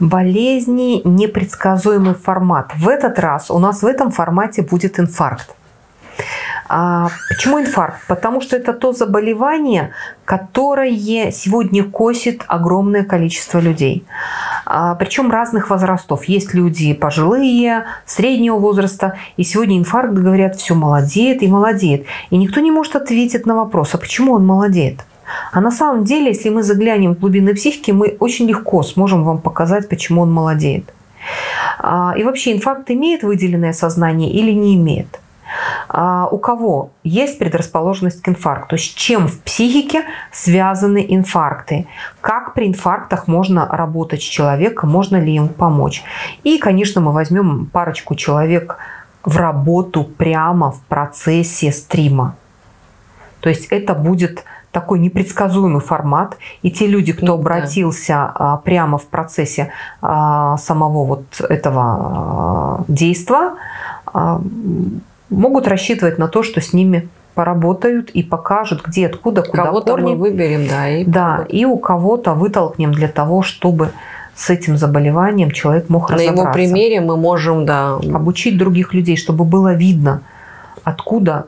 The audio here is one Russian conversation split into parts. болезни непредсказуемый формат. В этот раз у нас в этом формате будет инфаркт. Почему инфаркт? Потому что это то заболевание, которое сегодня косит огромное количество людей. Причем разных возрастов. Есть люди пожилые, среднего возраста. И сегодня инфаркт, говорят, все молодеет и молодеет. И никто не может ответить на вопрос, а почему он молодеет? А на самом деле, если мы заглянем в глубины психики, мы очень легко сможем вам показать, почему он молодеет. И вообще, инфаркт имеет выделенное сознание или не имеет? У кого есть предрасположенность к инфаркту? С чем в психике связаны инфаркты? Как при инфарктах можно работать с человеком? Можно ли им помочь? И, конечно, мы возьмем парочку человек в работу прямо в процессе стрима. То есть это будет такой непредсказуемый формат. И те люди, кто обратился прямо в процессе самого вот этого действа, могут рассчитывать на то, что с ними поработают и покажут, где, откуда, куда корни. Кого-то мы выберем, да. И у кого-то вытолкнем для того, чтобы с этим заболеванием человек мог разобраться. На его примере мы можем, да. Обучить других людей, чтобы было видно, откуда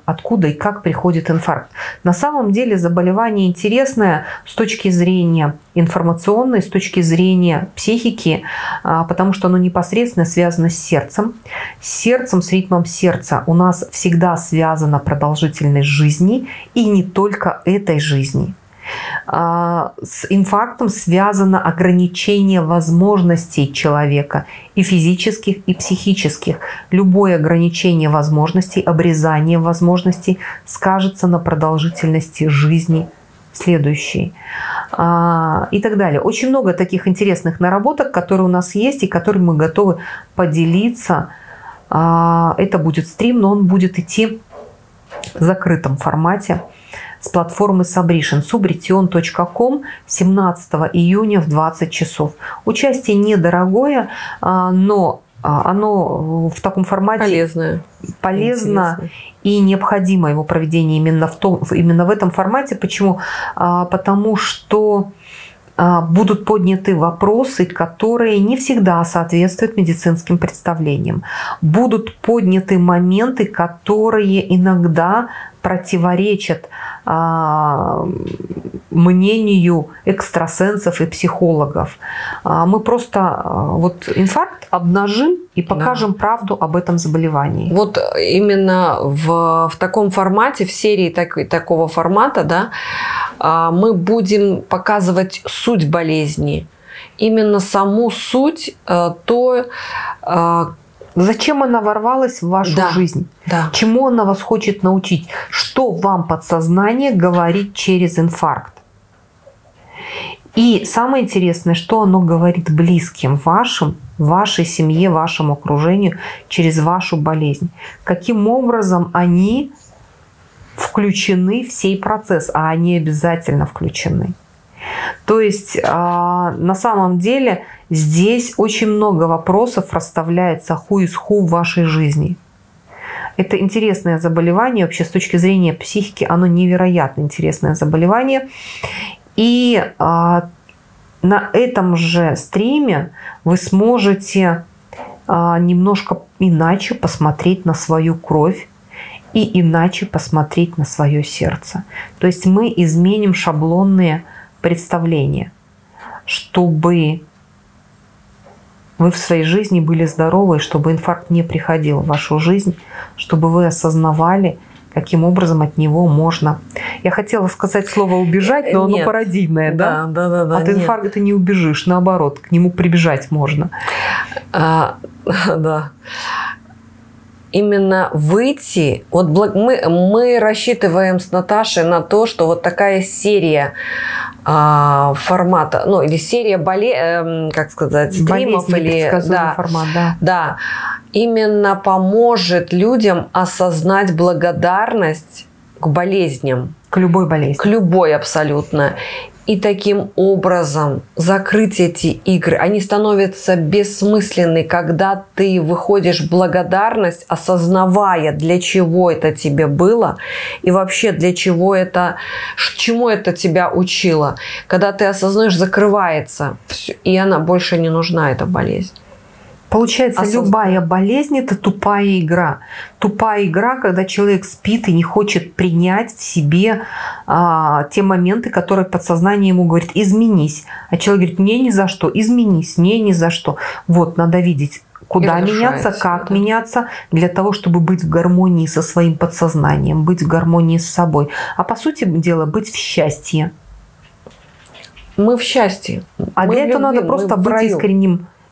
и как приходит инфаркт. На самом деле заболевание интересное с точки зрения информационной, с точки зрения психики, потому что оно непосредственно связано с сердцем. С сердцем, с ритмом сердца у нас всегда связана продолжительность жизни и не только этой жизни. С инфарктом связано ограничение возможностей человека, и физических, и психических. Любое ограничение возможностей, обрезание возможностей скажется на продолжительности жизни следующей. И так далее. Очень много таких интересных наработок, которые у нас есть и которые мы готовы поделиться. Это будет стрим, но он будет идти в закрытом формате с платформы Subrition, Subrition.com, 17 июня в 20 часов. Участие недорогое, но оно в таком формате полезно и необходимо его проведение именно в этом формате. Почему? Потому что будут подняты вопросы, которые не всегда соответствуют медицинским представлениям. Будут подняты моменты, которые иногда противоречат мнению экстрасенсов и психологов. Мы просто вот инфаркт обнажим и покажем правду об этом заболевании. Вот именно в таком формате, в серии такого формата, да, мы будем показывать суть болезни. Именно саму суть, зачем она ворвалась в вашу жизнь? Да. Чему она вас хочет научить? Что вам подсознание говорит через инфаркт? И самое интересное, что оно говорит близким вашим, вашей семье, вашему окружению через вашу болезнь. Каким образом они включены в сей процесс, а они обязательно включены. То есть на самом деле здесь очень много вопросов расставляется who is who в вашей жизни. Это интересное заболевание, вообще с точки зрения психики оно невероятно интересное заболевание. И на этом же стриме вы сможете немножко иначе посмотреть на свою кровь и иначе посмотреть на свое сердце. То есть мы изменим шаблонные представления, чтобы вы в своей жизни были здоровы, чтобы инфаркт не приходил в вашу жизнь, чтобы вы осознавали, каким образом от него можно. Я хотела сказать слово «убежать», но оно пародийное, да? Да. От инфаркта ты не убежишь, наоборот, к нему прибежать можно. Да. Именно выйти. Вот мы рассчитываем с Наташей на то, что вот такая серия формата, ну или серия стримов или формат, да, именно поможет людям осознать благодарность к болезням, к любой абсолютно, И таким образом закрыть эти игры. Они становятся бессмысленны, когда ты выходишь в благодарность, осознавая, для чего это тебе было и вообще для чего это, чему это тебя учило. Когда ты осознаешь, закрывается все, и она больше не нужна, эта болезнь. Получается, любая болезнь – это тупая игра. Тупая игра, когда человек спит и не хочет принять в себе те моменты, которые подсознание ему говорит «изменись». А человек говорит «не, ни за что, изменись, не, ни за что». Вот, надо видеть, куда меняться, как меняться, для того, чтобы быть в гармонии со своим подсознанием, быть в гармонии с собой. А по сути дела, быть в счастье. Мы в счастье. А для этого надо просто быть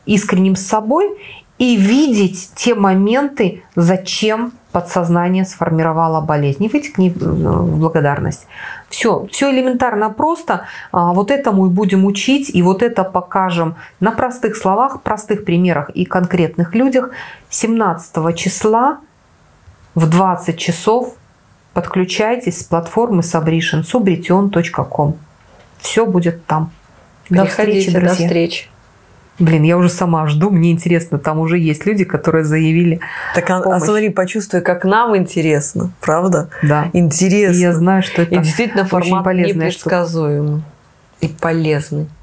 искренним с собой и видеть те моменты, зачем подсознание сформировало болезнь. И выйти к ней в благодарность. Все, все элементарно просто. Вот этому и будем учить, и вот это покажем на простых словах, простых примерах и конкретных людях. 17 числа в 20 часов подключайтесь с платформы Subrition, Subrition.com. Все будет там. До встречи, друзья. До встречи. Блин, я уже сама жду, мне интересно, там уже есть люди, которые заявили помощь. А смотри, почувствуй, как нам интересно, правда? Да. Интересно. И я знаю, что это очень полезная штука. И действительно формат непредсказуемый и полезный.